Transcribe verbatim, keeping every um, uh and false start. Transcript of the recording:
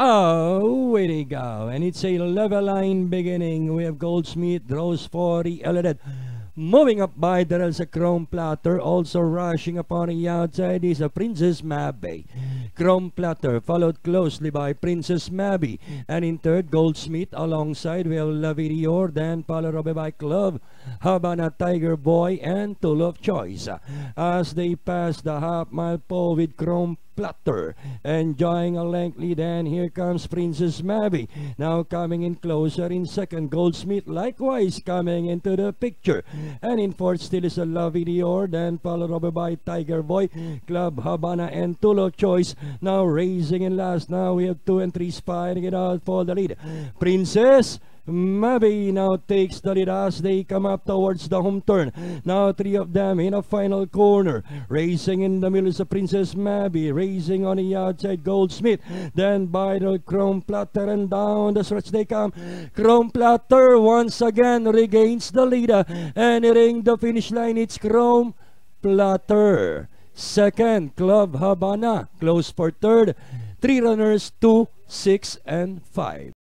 Oh, here we go. And it's a level line beginning. We have Goldsmith draws for the Eledet. Moving up by there is a Chrome Platter. Also rushing upon the outside is a Princess Mabby. Chrome Platter followed closely by Princess Mabby. And in third, Goldsmith. Alongside we have La Virior, then Palo Robe by Club Habana, Tiger Boy, and Tulo Choice. As they pass the half mile pole with Chrome Platter enjoying a length lead, and here comes Princess Mabby now coming in closer in second. Goldsmith likewise coming into the picture, and in fourth still is a La Virior, then Palo Robe by Tiger Boy, Club Habana, and Tulo Choice now racing in last. Now we have two and three fighting it out for the lead. Princess Mabby now takes the lead as they come up towards the home turn. Now three of them in a final corner. Racing in the middle is a Princess Mabby. Racing on the outside, Goldsmith. Then by the Chrome Platter, and down the stretch they come. Chrome Platter once again regains the lead. Entering the finish line, it's Chrome Platter. Second, Club Habana. Close for third. Three runners, two, six, and five.